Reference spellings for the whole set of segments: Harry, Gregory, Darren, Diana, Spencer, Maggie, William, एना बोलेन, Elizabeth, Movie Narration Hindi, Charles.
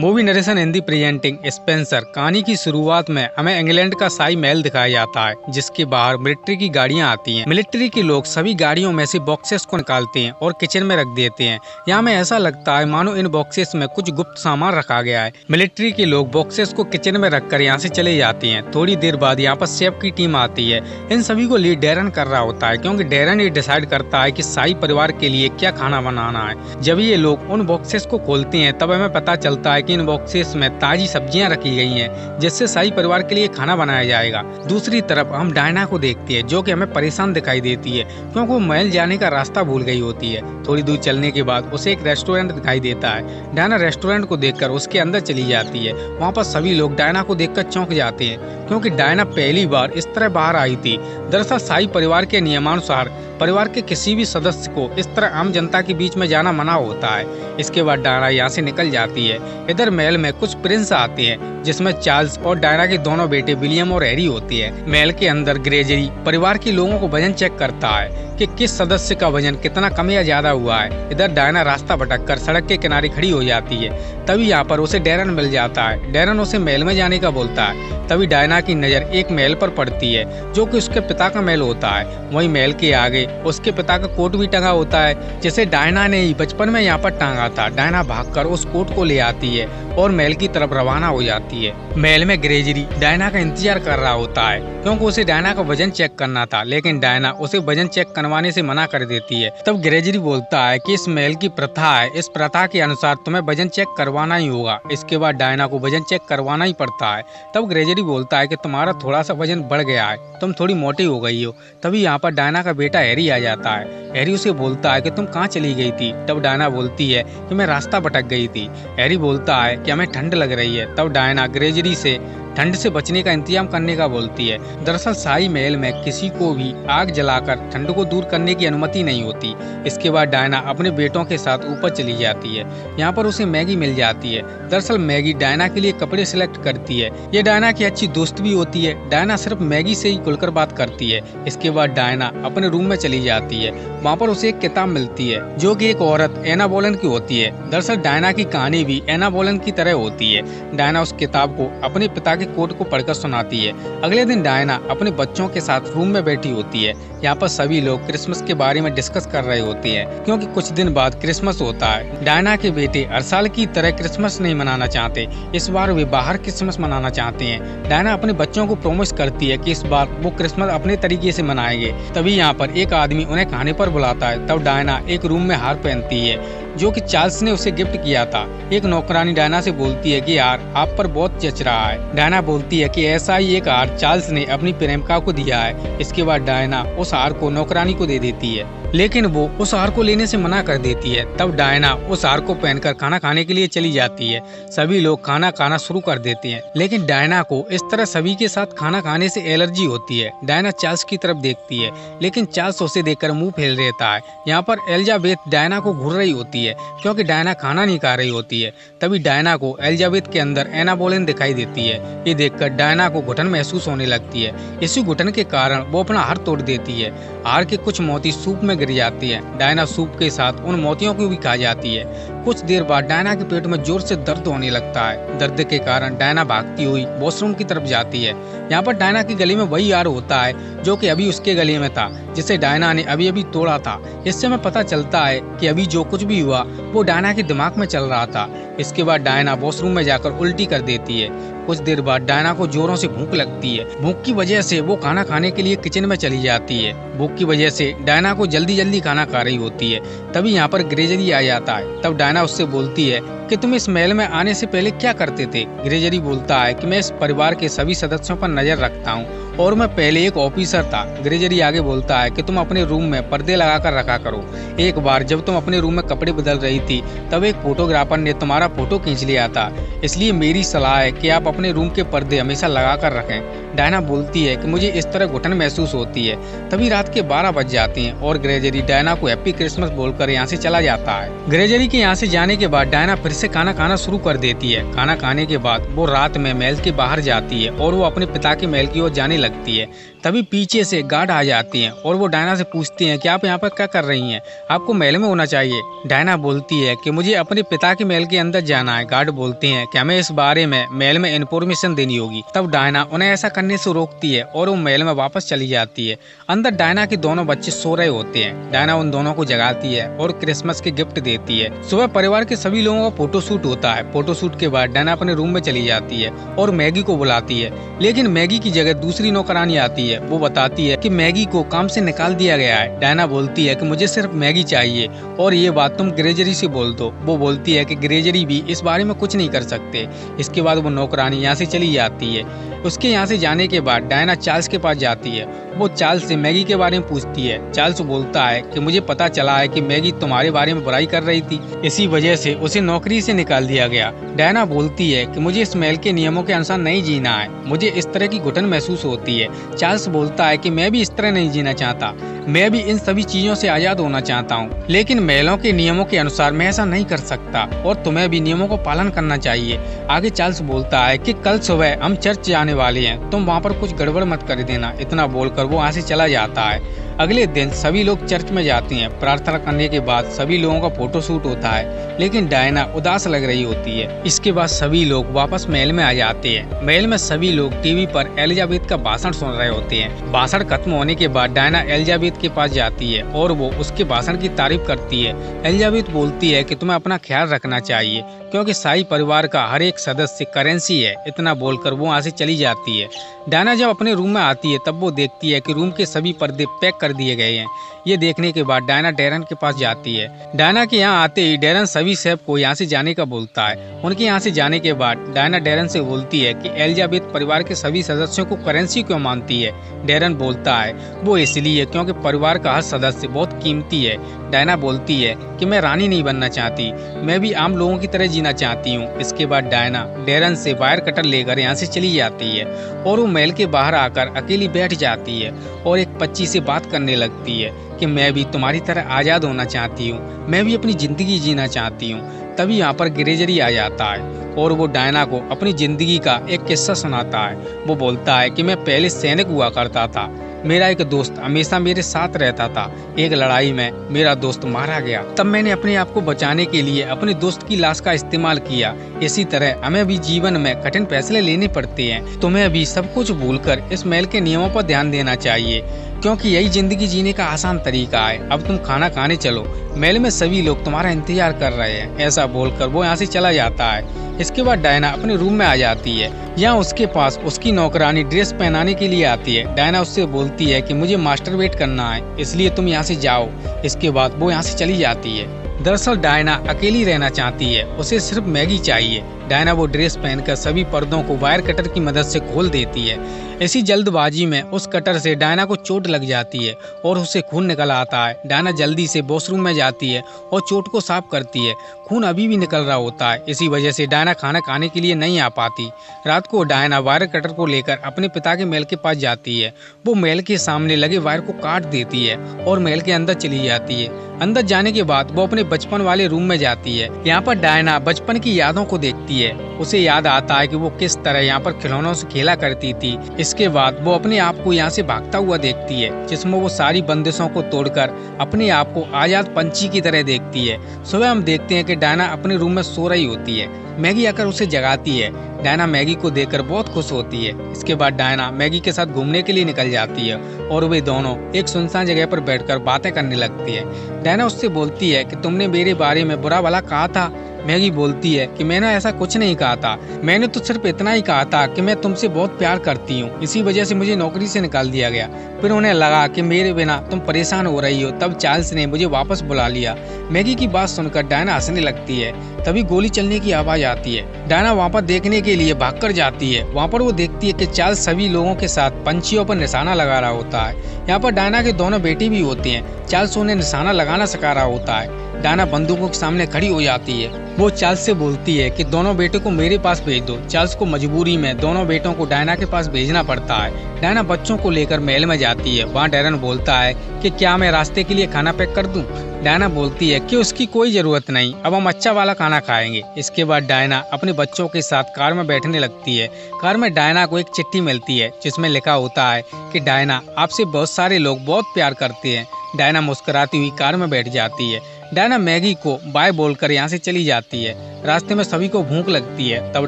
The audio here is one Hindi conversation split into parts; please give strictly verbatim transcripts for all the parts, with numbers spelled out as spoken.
Movie narration Hindi presenting Spencer. कहानी की शुरुआत में हमें इंग्लैंड का साई महल दिखाया जाता है, जिसके बाहर मिलिट्री की गाड़ियां आती हैं। मिलिट्री के लोग सभी गाड़ियों में से बॉक्सेस को निकालते हैं और किचन में रख देते हैं। यहाँ में ऐसा लगता है मानो इन बॉक्सेस में कुछ गुप्त सामान रखा गया है। मिलिट्री के लोग बॉक्सेस को किचन में रख कर यहाँ से चले जाते हैं। थोड़ी देर बाद यहाँ पर सेफ की टीम आती है। इन सभी को लीड डेरन कर रहा होता है, क्योंकि डेरन ये डिसाइड करता है कि साई परिवार के लिए क्या खाना बनाना है। जब ये लोग उन बॉक्सेस को खोलते हैं तब हमें पता चलता है कि इन बॉक्सेस में ताजी सब्जियां रखी गई हैं, जिससे साई परिवार के लिए खाना बनाया जाएगा। दूसरी तरफ हम डायना को देखती है, जो कि हमें परेशान दिखाई देती है, क्योंकि वो महल जाने का रास्ता भूल गई होती है। थोड़ी दूर चलने के बाद उसे एक रेस्टोरेंट दिखाई देता है। डायना रेस्टोरेंट को देखकर उसके अंदर चली जाती है। वहाँ पर सभी लोग डायना को देखकर चौंक जाते हैं, क्योंकि डायना पहली बार इस तरह बाहर आई थी। दरअसल साई परिवार के नियमानुसार परिवार के किसी भी सदस्य को इस तरह आम जनता के बीच में जाना मना होता है। इसके बाद डायना यहाँ से निकल जाती है। इधर महल में कुछ प्रिंस आते हैं, जिसमें चार्ल्स और डायना के दोनों बेटे विलियम और हैरी होते हैं। महल के अंदर ग्रेगरी परिवार के लोगों को वजन चेक करता है कि किस सदस्य का वजन कितना कम या ज्यादा हुआ है। इधर डायना रास्ता भटक कर सड़क के किनारे खड़ी हो जाती है। तभी यहाँ पर उसे डेरन मिल जाता है। डेरन उसे महल में जाने का बोलता है। तभी डायना की नज़र एक महल पर पड़ती है, जो कि उसके पिता का महल होता है। वहीं महल के आगे उसके पिता का कोट भी टंगा होता है, जिसे डायना ने ही बचपन में यहाँ पर टांगा था। डायना भागकर उस कोट को ले आती है और महल की तरफ रवाना हो जाती है। महल में ग्रेगरी डायना का इंतजार कर रहा होता है, क्योंकि उसे डायना का वजन चेक करना था, लेकिन डायना उसे वजन चेक करवाने से मना कर देती है। तब ग्रेगरी बोलता है कि इस महल की प्रथा है, इस प्रथा के अनुसार तुम्हें वजन चेक करवाना ही होगा। इसके बाद डायना को वजन चेक करवाना ही पड़ता है। तब ग्रेगरी बोलता है कि तुम्हारा थोड़ा सा वजन बढ़ गया है, तुम थोड़ी मोटी हो गई हो। तभी यहाँ पर डायना का बेटा हैरी आ जाता है। हैरी उसे बोलता है कि तुम कहाँ चली गई थी। तब डायना बोलती है कि मैं रास्ता भटक गई थी। हैरी बोलता है कि हमें ठंड लग रही है। तब डायना ग्रेगरी से ठंड से बचने का इंतजाम करने का बोलती है। दरअसल साई महल में किसी को भी आग जलाकर ठंड को दूर करने की अनुमति नहीं होती। इसके बाद डायना अपने बेटों के साथ ऊपर चली जाती है। यहाँ पर उसे मैगी मिल जाती है। दरअसल मैगी डायना के लिए कपड़े सिलेक्ट करती है। ये डायना की अच्छी दोस्त भी होती है। डायना सिर्फ मैगी से ही खुलकर बात करती है। इसके बाद डायना अपने रूम में चली जाती है। वहाँ पर उसे एक किताब मिलती है, जो कि एक औरत एना बोलेन की होती है। दरअसल डायना की कहानी भी एना बोलेन की तरह होती है। डायना उस किताब को अपने पिता के कोट को पढ़कर सुनाती है। अगले दिन डायना अपने बच्चों के साथ रूम में बैठी होती है। यहाँ पर सभी लोग क्रिसमस के बारे में डिस्कस कर रहे होते हैं, क्योंकि कुछ दिन बाद क्रिसमस होता है। डायना के बेटे हर साल की तरह क्रिसमस नहीं मनाना चाहते, इस बार वे बाहर क्रिसमस मनाना चाहते हैं। डायना अपने बच्चों को प्रॉमिस करती है कि इस बार वो क्रिसमस अपने तरीके से मनाएंगे। तभी यहाँ पर एक आदमी उन्हें खाने पर बुलाता है। तब डायना एक रूम में हार पहनती है, जो कि चार्ल्स ने उसे गिफ्ट किया था। एक नौकरानी डायना से बोलती है कि यार आप पर बहुत जच रहा है। डायना बोलती है कि ऐसा ही एक हार चार्ल्स ने अपनी प्रेमिका को दिया है। इसके बाद डायना उस हार को नौकरानी को दे देती है, लेकिन वो उस हार को लेने से मना कर देती है। तब डायना उस हार को पहनकर खाना खाने के लिए चली जाती है। सभी लोग खाना खाना शुरू कर देते हैं, लेकिन डायना को इस तरह सभी के साथ खाना खाने से एलर्जी होती है। डायना चार्ल्स की तरफ देखती है, लेकिन चार्ल्स उसे देखकर मुंह फेर लेता है। यहाँ पर एलिजाबेथ डायना को घूर रही होती है, क्योंकि डायना खाना नहीं खा रही होती है। तभी डायना को एलिजाबेथ के अंदर एना बोलेन दिखाई देती है। ये देखकर डायना को घुटन महसूस होने लगती है। इसी घुटन के कारण वो अपना हार तोड़ देती है। हार के कुछ मोती सूप में गिर जाती है। डायना सूप के साथ उन मोतियों को भी खा जाती है। कुछ देर बाद डायना के पेट में जोर से दर्द होने लगता है। दर्द के कारण डायना भागती हुई वॉशरूम की तरफ जाती है। यहाँ पर डायना के गले में वही हार होता है, जो कि अभी उसके गले में था, जिसे डायना ने अभी अभी तोड़ा था। इससे हमें पता चलता है कि अभी जो कुछ भी हुआ वो डायना के दिमाग में चल रहा था। इसके बाद डायना वॉशरूम में जाकर उल्टी कर देती है। कुछ देर बाद डायना को जोरों से भूख लगती है। भूख की वजह से वो खाना खाने के लिए किचन में चली जाती है। भूख की वजह से डायना को जल्दी जल्दी खाना खा रही होती है। तभी यहाँ पर ग्रेगरी आ जाता है। तब डायना उससे बोलती है कि तुम इस महल में आने से पहले क्या करते थे। ग्रेगरी बोलता है कि मैं इस परिवार के सभी सदस्यों पर नजर रखता हूँ और मैं पहले एक ऑफिसर था। ग्रेगरी आगे बोलता है कि तुम अपने रूम में पर्दे लगा कर रखा करो। एक बार जब तुम अपने रूम में कपड़े बदल रही थी तब एक फोटोग्राफर ने तुम्हारा फोटो खींच लिया था, इसलिए मेरी सलाह है कि आप अपने रूम के पर्दे हमेशा लगा कर रखें। डायना बोलती है कि मुझे इस तरह घुटन महसूस होती है। तभी रात के बारह बज जाती हैं और ग्रेजरी डायना को हैप्पी क्रिसमस बोलकर यहाँ से चला जाता है। ग्रेजरी के यहाँ से जाने के बाद डायना फिर से खाना खाना शुरू कर देती है। खाना खाने के बाद वो रात में महल के बाहर जाती है और वो अपने पिता के महल की ओर जाने लगती है। तभी पीछे से गार्ड आ जाती है और वो डायना से पूछती है कि आप यहाँ पर क्या कर रही हैं, आपको महल में होना चाहिए। डायना बोलती है कि मुझे अपने पिता के महल के अंदर जाना है। गार्ड बोलते हैं कि हमें इस बारे में महल में इन्फॉर्मेशन देनी होगी। तब डायना उन्हें ऐसा करने से रोकती है और वो महल में वापस चली जाती है। अंदर डायना के दोनों बच्चे सो रहे होते हैं। डायना उन दोनों को जगाती है और क्रिसमस के गिफ्ट देती है। सुबह परिवार के सभी लोगों का फोटोशूट होता है। फोटोशूट के बाद डायना अपने रूम में चली जाती है और मैगी को बुलाती है, लेकिन मैगी की जगह दूसरी नौकरानी आती है। वो बताती है कि मैगी को काम से निकाल दिया गया है। डायना बोलती है कि मुझे सिर्फ मैगी चाहिए और ये बात तुम ग्रेजरी से बोल दो। वो बोलती है कि ग्रेजरी भी इस बारे में कुछ नहीं कर सकते। इसके बाद वो नौकरानी यहाँ से चली जाती है। उसके यहाँ से जाने के बाद डायना चार्ल्स के पास जाती है। वो चार्ल्स से मैगी के बारे में पूछती है। चार्ल्स बोलता है कि मुझे पता चला है कि मैगी तुम्हारे बारे में बुराई कर रही थी, इसी वजह से उसे नौकरी से निकाल दिया गया। डायना बोलती है कि मुझे इस महल के नियमों के अनुसार नहीं जीना है, मुझे इस तरह की घुटन महसूस होती है। चार्ल्स बोलता है कि मैं भी इस तरह नहीं जीना चाहता, मैं भी इन सभी चीजों से आजाद होना चाहता हूँ, लेकिन महलों के नियमों के अनुसार मैं ऐसा नहीं कर सकता और तुम्हें भी नियमों को पालन करना चाहिए। आगे चार्ल्स बोलता है कि कल सुबह हम चर्च जाने वाले हैं, तुम वहाँ पर कुछ गड़बड़ मत कर देना। इतना बोलकर वो वहाँ से चला जाता है। अगले दिन सभी लोग चर्च में जाते हैं। प्रार्थना करने के बाद सभी लोगों का फोटोशूट होता है, लेकिन डायना उदास लग रही होती है। इसके बाद सभी लोग वापस महल में आ जाते हैं। महल में सभी लोग टीवी पर एलिजाबेथ का भाषण सुन रहे होते हैं। भाषण खत्म होने के बाद डायना एलिजाबेथ के पास जाती है और वो उसके भाषण की तारीफ करती है। एलिजाबेथ बोलती है कि तुम्हें अपना ख्याल रखना चाहिए क्योंकि शाही परिवार का हर एक सदस्य करेंसी है। इतना बोलकर वो वहाँ से चली जाती है। डायना जब अपने रूम में आती है तब वो देखती है कि रूम के सभी पर्दे पैक कर दिए गए हैं। ये देखने के बाद डायना डेरन के पास जाती है। डायना के यहाँ आते ही डेरन सभी शेफ को यहाँ से जाने का बोलता है। उनके यहाँ से जाने के बाद डायना डेरन से बोलती है कि एलिजाबेथ परिवार के सभी सदस्यों को करेंसी क्यों मानती है। डेरन बोलता है वो इसलिए क्योंकि परिवार का हर सदस्य बहुत कीमती है। डायना बोलती है कि मैं रानी नहीं बनना चाहती, मैं भी आम लोगों की तरह जीना चाहती हूँ। इसके बाद डायना डेरन से वायर कटर लेकर यहाँ से चली जाती है और वो महल के बाहर आकर अकेली बैठ जाती है और एक पक्षी से बात करने लगती है कि मैं भी तुम्हारी तरह आज़ाद होना चाहती हूँ, मैं भी अपनी ज़िंदगी जीना चाहती हूँ। तभी यहाँ पर ग्रेजरी आ जाता है और वो डायना को अपनी ज़िंदगी का एक किस्सा सुनाता है। वो बोलता है कि मैं पहले सैनिक हुआ करता था, मेरा एक दोस्त हमेशा मेरे साथ रहता था। एक लड़ाई में मेरा दोस्त मारा गया, तब मैंने अपने आप को बचाने के लिए अपने दोस्त की लाश का इस्तेमाल किया। इसी तरह हमें भी जीवन में कठिन फैसले लेने पड़ते हैं। तुम्हें भी सब कुछ भूलकर इस महल के नियमों पर ध्यान देना चाहिए क्योंकि यही जिंदगी जीने का आसान तरीका है। अब तुम खाना खाने चलो, महल में सभी लोग तुम्हारा इंतजार कर रहे हैं। ऐसा बोलकर वो यहाँ से चला जाता है। इसके बाद डायना अपने रूम में आ जाती है। यहाँ उसके पास उसकी नौकरानी ड्रेस पहनाने के लिए आती है। डायना उससे बोलती है कि मुझे मास्टरबेट करना है, इसलिए तुम यहाँ से जाओ। इसके बाद वो यहाँ से चली जाती है। दरअसल डायना अकेली रहना चाहती है, उसे सिर्फ मैगी चाहिए। डायना वो ड्रेस पहनकर सभी पर्दों को वायर कटर की मदद से खोल देती है। इसी जल्दबाजी में उस कटर से डायना को चोट लग जाती है और उसे खून निकल आता है। डायना जल्दी से वॉशरूम में जाती है और चोट को साफ करती है। खून अभी भी निकल रहा होता है, इसी वजह से डायना खाना खाने के लिए नहीं आ पाती। रात को डायना वायर कटर को लेकर अपने पिता के महल के पास जाती है। वो महल के सामने लगे वायर को काट देती है और महल के अंदर चली जाती है। अंदर जाने के बाद वो अपने बचपन वाले रूम में जाती है। यहाँ पर डायना बचपन की यादों को देखती है। उसे याद आता है कि वो किस तरह यहाँ पर खिलौनों से खेला करती थी। इसके बाद वो अपने आप को यहाँ से भागता हुआ देखती है, जिसमें वो सारी बंदिशों को तोड़कर अपने आप को आजाद पंछी की तरह देखती है। सुबह हम देखते हैं कि डायना अपने रूम में सो रही होती है। मैगी आकर उसे जगाती है। डायना मैगी को देखकर बहुत खुश होती है। इसके बाद डायना मैगी के साथ घूमने के लिए निकल जाती है और वे दोनों एक सुनसान जगह पर बैठकर बातें करने लगती है। डायना उससे बोलती है कि तुमने मेरे बारे में बुरा भला कहा था। मैगी बोलती है कि मैंने ऐसा कुछ नहीं कहा था, मैंने तो सिर्फ इतना ही कहा था कि मैं तुमसे बहुत प्यार करती हूँ, इसी वजह से मुझे नौकरी से निकाल दिया गया। फिर उन्हें लगा कि मेरे बिना तुम परेशान हो रही हो, तब चार्ल्स ने मुझे वापस बुला लिया। मैगी की बात सुनकर डायना हंसने लगती है। तभी गोली चलने की आवाज़ आती है। डायना वहाँ पर देखने के लिए भागकर जाती है। वहाँ पर वो देखती है कि चार्ल्स सभी लोगों के साथ पंछियों पर निशाना लगा रहा होता है। यहाँ पर डायना के दोनों बेटे भी होते हैं। चार्ल्स उन्हें निशाना लगाना सिखा रहा होता है। डायना बंदूकों के सामने खड़ी हो जाती है। वो चार्ल्स से बोलती है कि दोनों बेटे को मेरे पास भेज दो। चार्ल्स को मजबूरी में दोनों बेटों को डायना के पास भेजना पड़ता है। डायना बच्चों को लेकर महल में जाती है। वहाँ डैरन बोलता है कि क्या मैं रास्ते के लिए खाना पैक कर दूं? डायना बोलती है कि उसकी कोई जरूरत नहीं, अब हम अच्छा वाला खाना खाएंगे। इसके बाद डायना अपने बच्चों के साथ कार में बैठने लगती है। कार में डायना को एक चिट्ठी मिलती है जिसमें लिखा होता है कि डायना, आपसे बहुत सारे लोग बहुत प्यार करते हैं। डायना मुस्कुराती हुई कार में बैठ जाती है। डायना मैगी को बाय बोलकर यहाँ से चली जाती है। रास्ते में सभी को भूख लगती है। तब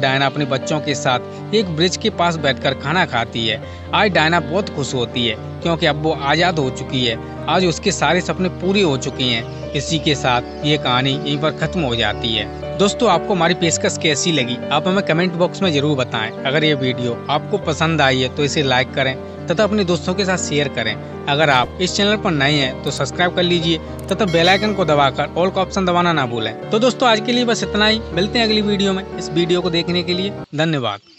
डायना अपने बच्चों के साथ एक ब्रिज के पास बैठकर खाना खाती है। आज डायना बहुत खुश होती है क्योंकि अब वो आज़ाद हो चुकी है। आज उसके सारे सपने पूरे हो चुके हैं। इसी के साथ ये कहानी एक बार खत्म हो जाती है। दोस्तों, आपको हमारी पेशकश कैसी लगी आप हमें कमेंट बॉक्स में जरूर बताएं। अगर ये वीडियो आपको पसंद आई है तो इसे लाइक करें तथा अपने दोस्तों के साथ शेयर करें। अगर आप इस चैनल पर नए हैं तो सब्सक्राइब कर लीजिए तथा बेल आइकन को दबाकर ऑल का ऑप्शन दबाना ना भूलें। तो दोस्तों, आज के लिए बस इतना ही। मिलते हैं अगली वीडियो में। इस वीडियो को देखने के लिए धन्यवाद।